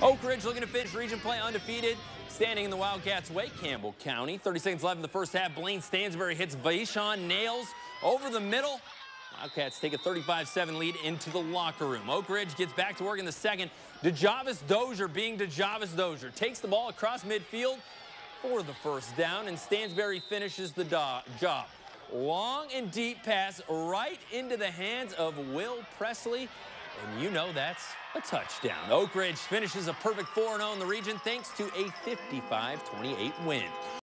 Oak Ridge looking to finish region play undefeated. Standing in the Wildcats' wake, Campbell County. 30 seconds left in the first half. Blaine Stansbury hits Vaishon, nails over the middle. Wildcats take a 35-7 lead into the locker room. Oak Ridge gets back to work in the second. DeJaveus Dozier, being DeJaveus Dozier, takes the ball across midfield for the first down, and Stansbury finishes the job. Long and deep pass right into the hands of Will Presley, and you know that's a touchdown. Oak Ridge finishes a perfect 4-0 in the region thanks to a 55-28 win.